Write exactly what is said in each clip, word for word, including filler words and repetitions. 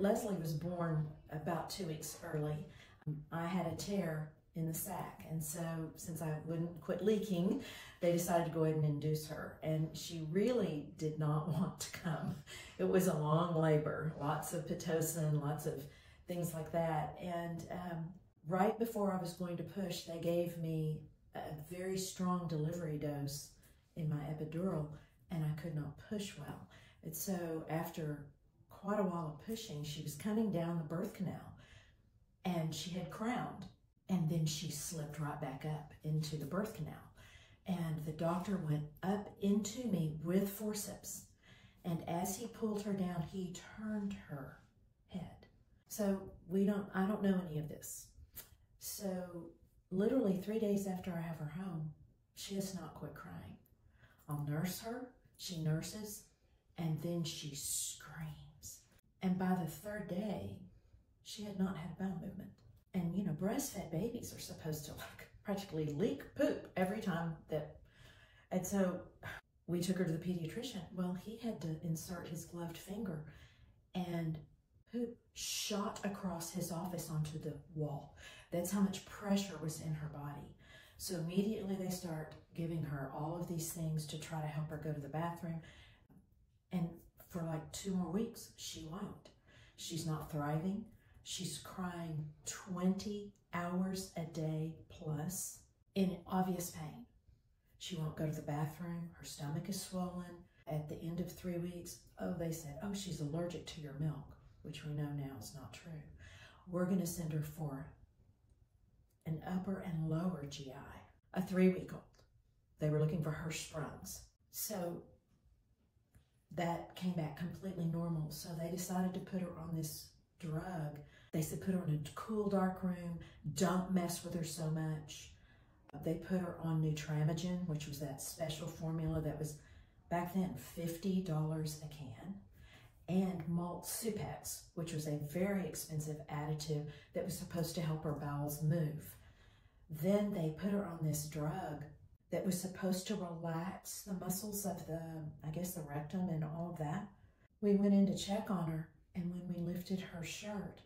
Leslie was born about two weeks early. I had a tear in the sac, and so since I wouldn't quit leaking, they decided to go ahead and induce her, and she really did not want to come. It was a long labor, lots of Pitocin, lots of things like that, and um, right before I was going to push, they gave me a very strong delivery dose in my epidural, and I could not push well, and so after quite a while of pushing, she was coming down the birth canal, and she had crowned, and then she slipped right back up into the birth canal, and the doctor went up into me with forceps, and as he pulled her down, he turned her head. So we don't, I don't know any of this. So literally three days after I have her home, she has not quit crying. I'll nurse her, she nurses, and then she screams. And by the third day, she had not had bowel movement. And you know, breastfed babies are supposed to like practically leak poop every time that, and so we took her to the pediatrician. Well, he had to insert his gloved finger and poop shot across his office onto the wall. That's how much pressure was in her body. So immediately they start giving her all of these things to try to help her go to the bathroom. And for like two more weeks, she won't. She's not thriving. She's crying twenty hours a day plus in obvious pain. She won't go to the bathroom. Her stomach is swollen. At the end of three weeks, oh, they said, oh, she's allergic to your milk, which we know now is not true. We're going to send her for an upper and lower G I, a three-week-old. They were looking for Hirschsprung's. So that came back completely normal. So they decided to put her on this drug. They said put her in a cool, dark room. Don't mess with her so much. They put her on Nutramigen, which was that special formula that was back then fifty dollars a can, and Malt Supex, which was a very expensive additive that was supposed to help her bowels move. Then they put her on this drug that was supposed to relax the muscles of the, I guess, the rectum and all of that. We went in to check on her, and when we lifted her shirt,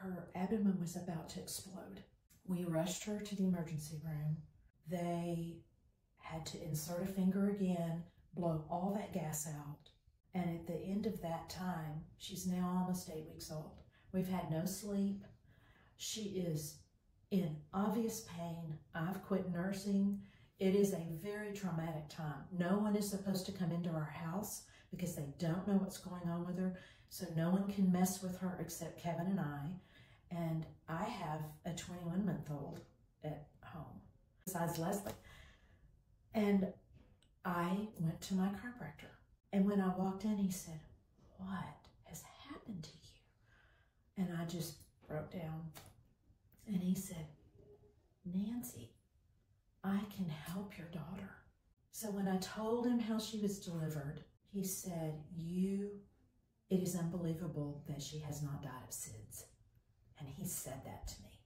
her abdomen was about to explode. We rushed her to the emergency room. They had to insert a finger again, blow all that gas out, and at the end of that time, she's now almost eight weeks old. We've had no sleep. She is in obvious pain. I've quit nursing. It is a very traumatic time. No one is supposed to come into our house because they don't know what's going on with her. So no one can mess with her except Kevin and I. And I have a twenty-one-month-old at home, besides Leslie. And I went to my chiropractor. And when I walked in, he said, "What has happened to you?" And I just broke down. And he said, "Nancy, I can help your daughter." So when I told him how she was delivered, he said, you, it is unbelievable that she has not died of SIDS. And he said that to me.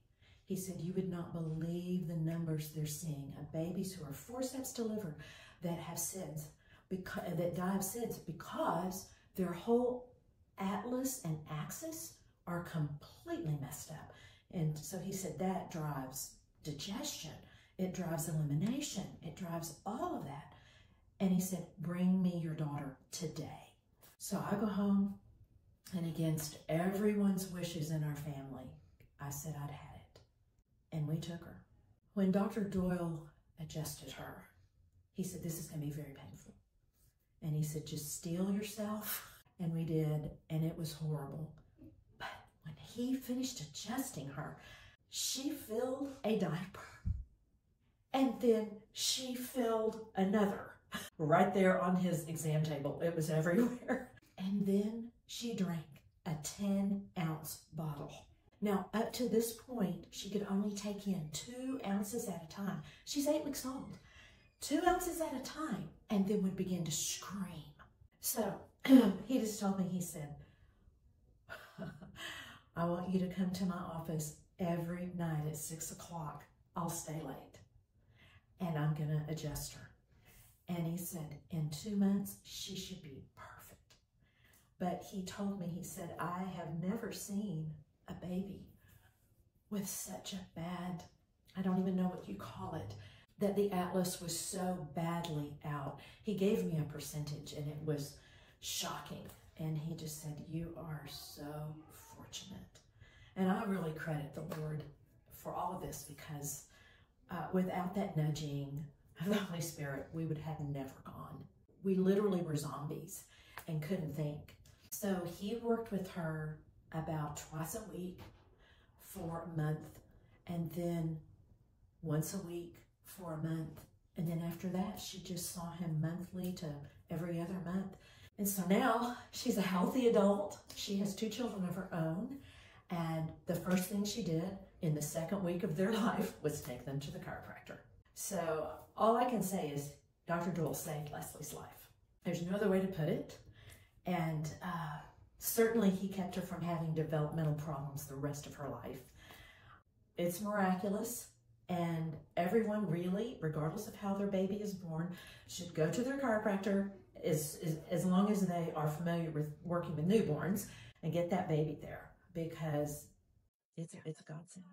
He said, you would not believe the numbers they're seeing of babies who are forceps delivered that have SIDS, because, that die of SIDS because their whole atlas and axis are completely messed up. And so he said that drives digestion, it drives elimination, it drives all of that. And he said, bring me your daughter today. So I go home, and against everyone's wishes in our family, I said I'd had it. And we took her. When Doctor Doyle adjusted her, he said, this is going to be very painful. And he said, just steel yourself. And we did, and it was horrible. When he finished adjusting her, she filled a diaper, and then she filled another right there on his exam table. It was everywhere. And then she drank a ten-ounce bottle. Now, up to this point, she could only take in two ounces at a time. She's eight weeks old. Two ounces at a time, and then would begin to scream. So he just told me, he said, I want you to come to my office every night at six o'clock. I'll stay late, and I'm going to adjust her. And he said, in two months, she should be perfect. But he told me, he said, I have never seen a baby with such a bad, I don't even know what you call it, that the atlas was so badly out. He gave me a percentage and it was shocking. And he just said, you are so fortunate. And I really credit the Lord for all of this, because uh, without that nudging of the Holy Spirit, we would have never gone. We literally were zombies and couldn't think. So he worked with her about twice a week for a month, and then once a week for a month. And then after that, she just saw him monthly to every other month. And so now she's a healthy adult. She has two children of her own. And the first thing she did in the second week of their life was take them to the chiropractor. So all I can say is Doctor Doyle saved Leslie's life. There's no other way to put it. And uh, certainly he kept her from having developmental problems the rest of her life. It's miraculous. And everyone really, regardless of how their baby is born, should go to their chiropractor as, as, as long as they are familiar with working with newborns and get that baby there, because it's, it's a godsend.